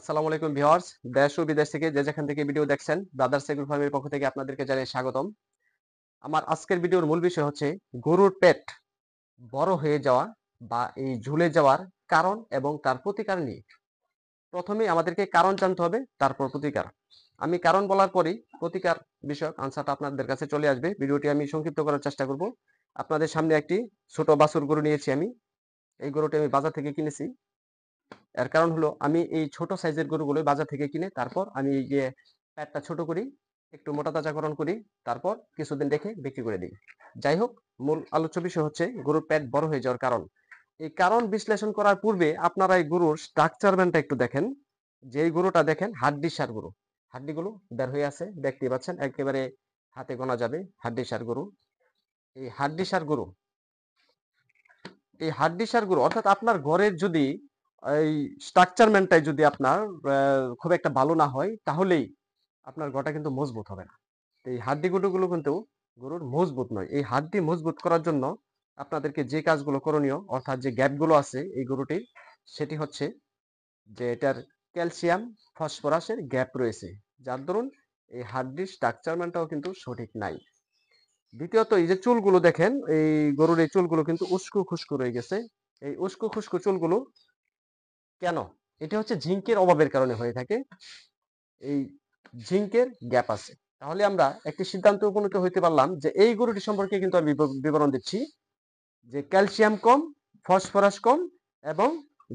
আসসালামু আলাইকুম ভিউয়ার্স, দেশ ও বিদেশ থেকে যে যেখান থেকে ভিডিও দেখছেন ব্রাদার্স এগ্রো ফার্মের পক্ষ থেকে আপনাদেরকে জানাই স্বাগতম। আমার আজকের ভিডিওর মূল বিষয় হচ্ছে গরুর পেট বড় হয়ে যাওয়া বা এই ঝুলে যাওয়ার কারণ এবং তার প্রতিকার নিয়ে। প্রথমে আমাদেরকে কারণ জানতে হবে, তারপর প্রতিকার। আমি কারণ বলার পরেই প্রতিকার বিষয়ক আনসারটা আপনাদের কাছে চলে আসবে। ভিডিওটি আমি সংক্ষিপ্ত করার চেষ্টা করব। আপনাদের সামনে একটি ছোট বাছুর গরু নিয়েছি। আমি এই গরুটি আমি বাজার থেকে কিনেছি। এর কারণ হলো আমি এই ছোট সাইজের গরুগুলো বাজার থেকে কিনে তারপর আমি এই যে প্যাটটা ছোট করি, একটু মোটা তাজাকরণ করি, তারপর কিছুদিন রেখে বিক্রি করে দিই। যাই হোক, মূল আলোচ্য বিষয় হচ্ছে গরুর পেট বড় হয়ে যাওয়ার কারণ। এই কারণ বিশ্লেষণ করার পূর্বে আপনারা এই গরুর স্ট্রাকচারমেন্টটা একটু দেখেন। যেই গরুটা দেখেন হাড্ডি সার গরু, হাড্ডিগুলো বের হয়ে আছে, দেখতে পাচ্ছেন, একেবারে হাতে গোনা যাবে হাড্ডি সার গরু। এই হাড্ডি সার গরু, এই হাড্ডি সার গরু অর্থাৎ আপনার ঘরের যদি এই স্ট্রাকচারমেন্টটাই যদি আপনার খুব একটা ভালো না হয়, তাহলেই আপনার গটা কিন্তু মজবুত হবে না। এই হাড্ডিগুলোগুলো কিন্তু গরুর মজবুত নয়। এই হাড্ডি মজবুত করার জন্য আপনাদেরকে যে কাজগুলো করণীয়, অর্থাৎ যে গ্যাপগুলো আছে এই গরুটির, সেটি হচ্ছে যে এটার ক্যালসিয়াম ফসফরাসের গ্যাপ রয়েছে, যার দরুন এই হাড্ডির স্ট্রাকচারমেন্টটাও কিন্তু সঠিক নাই। দ্বিতীয়ত, এই যে চুলগুলো দেখেন, এই গরুর এই চুলগুলো কিন্তু উস্কো খুস্কো রয়ে গেছে। এই উস্কো খুস্কো চুলগুলো কেন? এটা হচ্ছে জিঙ্কের অভাবের কারণে হয়ে থাকে। এই জিঙ্কের গ্যাপ আছে। তাহলে আমরা একটি সিদ্ধান্তে উপনীত হইতে পারলাম যে এই গরুটি সম্পর্কে কিন্তু আমি বিবরণ দিচ্ছি যে ক্যালসিয়াম কম, ফসফরাস কম এবং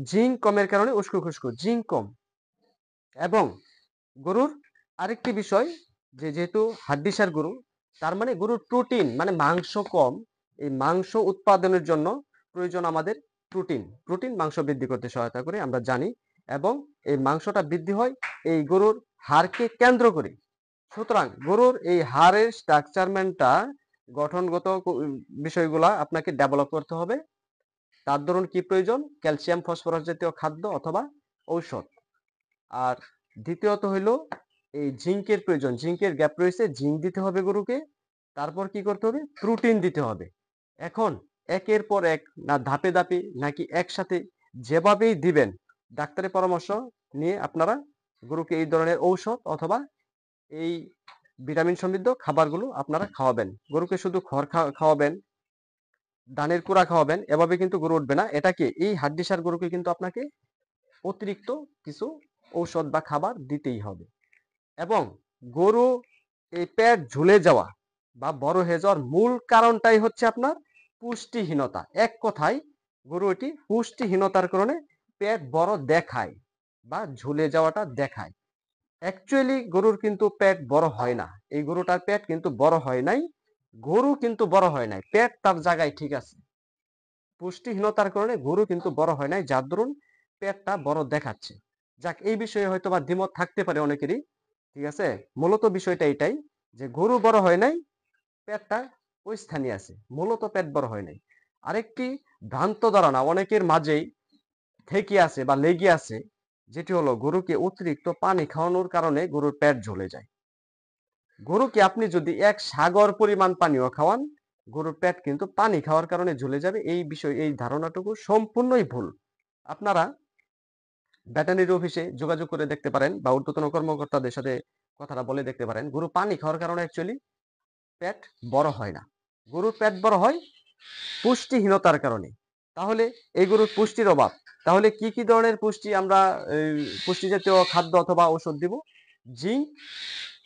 জিঙ্ক কমের কারণে উস্কো খুস্কো, জিঙ্ক কম। এবং গরুর আরেকটি বিষয় যে যেহেতু হাড্ডিসার গরু, তার মানে গরুর প্রোটিন মানে মাংস কম। এই মাংস উৎপাদনের জন্য প্রয়োজন আমাদের প্রোটিন। প্রোটিন মাংস বৃদ্ধি করতে সহায়তা করে, আমরা জানি, এবং এই মাংসটা বৃদ্ধি হয় এই গরুর হাড়কে কেন্দ্র করে। সুতরাং গরুর এই হাড়ের স্ট্রাকচারমেন্টটা, গঠনগত বিষয়গুলা আপনাকে ডেভেলপ করতে হবে। তার দরুন কি প্রয়োজন? ক্যালসিয়াম ফসফরাস জাতীয় খাদ্য অথবা ঔষধ। আর দ্বিতীয়ত হইল এই জিঙ্কের প্রয়োজন, জিঙ্কের গ্যাপ রয়েছে, জিঙ্ক দিতে হবে গরুকে। তারপর কি করতে হবে? প্রোটিন দিতে হবে। এখন একের পর এক, না ধাপে ধাপে, নাকি একসাথে, যেভাবেই দিবেন ডাক্তারের পরামর্শ নিয়ে আপনারা গরুকে এই ধরনের ঔষধ অথবা এই ভিটামিন সমৃদ্ধ খাবারগুলো আপনারা খাওয়াবেন। গরুকে শুধু খড় খাওয়াবেন, ধানের কুড়া খাওয়াবেন, এভাবে কিন্তু গরু উঠবে না। এটাকে, এই হাড্ডিসার গরুকে কিন্তু আপনাকে অতিরিক্ত কিছু ঔষধ বা খাবার দিতেই হবে। এবং গরু এই পেট ঝুলে যাওয়া বা বড় হয়ে যাওয়ার মূল কারণটাই হচ্ছে আপনার পুষ্টিহীনতা। এক কথায় গরু এটি পুষ্টিহীনতার কারণে পেট বড় দেখায় বা ঝুলে যাওয়াটা দেখায়। অ্যাকচুয়ালি গরুর কিন্তু পেট বড় হয় না। এই গরুটার পেট কিন্তু বড় হয় নাই, গরু কিন্তু বড় হয় নাই, পেট তার জায়গায় ঠিক আছে। পুষ্টিহীনতার কারণে গরু কিন্তু বড় হয় নাই, যার দরুন পেটটা বড় দেখাচ্ছে। যাক, এই বিষয়ে হয়তো বা দ্বিমত থাকতে পারে অনেকেরই, ঠিক আছে। মূলত বিষয়টা এটাই যে গরু বড় হয় নাই, পেটটা ওই স্থানে আছে, মূলত পেট বড় হয় নাই। আরেকটি ভ্রান্ত ধারণা অনেকের মাঝেই থেকে আছে বা লেগে আছে, যেটি হলো গরুকে অতিরিক্ত পানি খাওয়ানোর কারণে গরুর পেট ঝুলে যায়। গরুকে আপনি যদি এক সাগর পরিমাণ পানিও খাওয়ান, গরুর পেট কিন্তু পানি খাওয়ার কারণে ঝুলে যাবে। এই বিষয়, এই ধারণাটুকু সম্পূর্ণই ভুল। আপনারা ভেটেরিনারি অফিসে যোগাযোগ করে দেখতে পারেন বা ঊর্ধ্বতন কর্মকর্তাদের সাথে কথাটা বলে দেখতে পারেন। গরু পানি খাওয়ার কারণে অ্যাকচুয়ালি পেট বড় হয় না, গরুর পেট বড় হয় পুষ্টিহীনতার কারণে। তাহলে এই গরুর পুষ্টির অভাব। তাহলে কি কি ধরনের পুষ্টি আমরা পুষ্টি জাতীয় খাদ্য অথবা ঔষধ দিব? জিঙ্ক,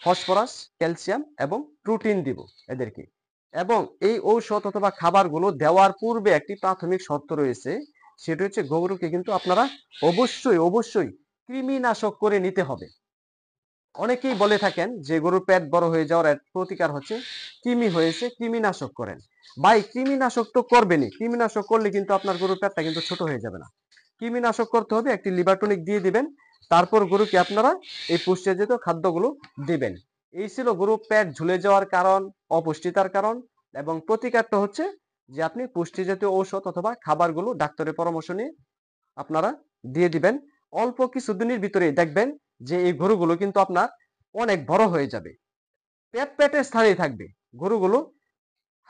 ফসফরাস, ক্যালসিয়াম এবং প্রোটিন দিব এদেরকে। এবং এই ঔষধ অথবা খাবারগুলো দেওয়ার পূর্বে একটি প্রাথমিক শর্ত রয়েছে, সেটা হচ্ছে গরুকে কিন্তু আপনারা অবশ্যই অবশ্যই কৃমিনাশক করে নিতে হবে। অনেকেই বলে থাকেন যে গরুর পেট বড় হয়ে যাওয়ার প্রতিকার হচ্ছে কৃমি হয়েছে, কৃমিনাশক করেন। ভাই, কৃমিনাশক তো করবেনই, কৃমিনাশক করলে কিন্তু আপনার গরুর পেটটা কিন্তু ছোট হয়ে যাবে না। কৃমিনাশক করতে হবে, একটি লিবারটনিক দিয়ে দিবেন, তারপর গরুকে আপনারা এই পুষ্টিজাত খাদ্যগুলো দিবেন। এই ছিল গরুর পেট ঝুলে যাওয়ার কারণ, অপুষ্টিতার কারণ এবং প্রতিকারটা হচ্ছে যে আপনি পুষ্টিজাতীয় ঔষধ অথবা খাবারগুলো ডাক্তারের পরামর্শ নিয়ে আপনারা দিয়ে দিবেন। অল্প কিছুদিনের ভিতরে দেখবেন যে এই গরুগুলো কিন্তু আপনার অনেক বড় হয়ে যাবে, পেটের স্থানে থাকবে গরুগুলো,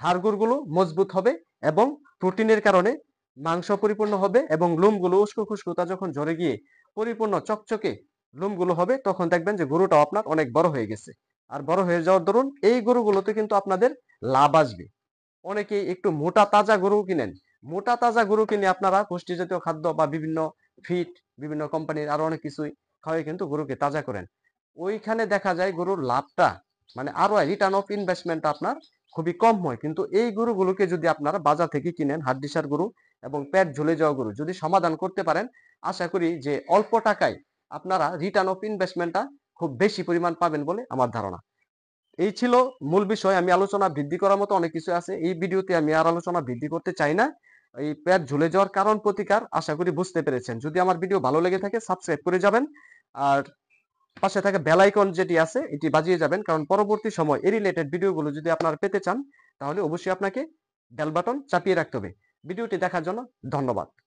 হাড়গোড়গুলো মজবুত হবে এবং প্রোটিনের কারণে মাংস পরিপূর্ণ হবে এবং লোমগুলো উস্কো খুস্কো তা যখন ঝরে গিয়ে পরিপূর্ণ চকচকে লোমগুলো হবে তখন দেখবেন যে গরুটাও আপনার অনেক বড় হয়ে গেছে। আর বড় হয়ে যাওয়ার দরুন এই গরুগুলোতে কিন্তু আপনাদের লাভ আসবে। অনেকেই একটু মোটা তাজা গরু কিনেন, মোটা তাজা গরু কিনে আপনারা পুষ্টি জাতীয় খাদ্য বা বিভিন্ন ফিট, বিভিন্ন কোম্পানির আরো অনেক কিছুই খাওয়াই কিন্তু গরুকে তাজা করেন। ওইখানে দেখা যায় গরুর লাভটা মানে আরো রিটার্ন অফ ইনভেস্টমেন্ট আপনার খুবই কম হয়। কিন্তু এই গরুগুলোকে যদি আপনারা বাজার থেকে কিনেন, হাড্ডিসার গরু এবং পেট ঝুলে যাওয়া গরু যদি সমাধান করতে পারেন, আশা করি যে অল্প টাকায় আপনারা রিটার্ন অফ ইনভেস্টমেন্টটা খুব বেশি পরিমাণ পাবেন বলে আমার ধারণা। এই ছিল মূল বিষয়। আমি আলোচনা বৃদ্ধি করার মতো অনেক কিছু আছে, এই ভিডিওতে আমি আর আলোচনা বৃদ্ধি করতে চাই না। এই পেট ঝুলে যাওয়ার কারণ, প্রতিকার আশা করি বুঝতে পেরেছেন। যদি আমার ভিডিও ভালো লেগে থাকে সাবস্ক্রাইব করে যাবেন, আর পাশে থাকা বেল আইকন যেটি আছে এটি বাজিয়ে যাবেন, কারণ পরবর্তী সময় এই রিলেটেড ভিডিওগুলো যদি আপনারা পেতে চান তাহলে অবশ্যই আপনাকে বেল বাটন চাপিয়ে রাখতে হবে। ভিডিওটি দেখার জন্য ধন্যবাদ।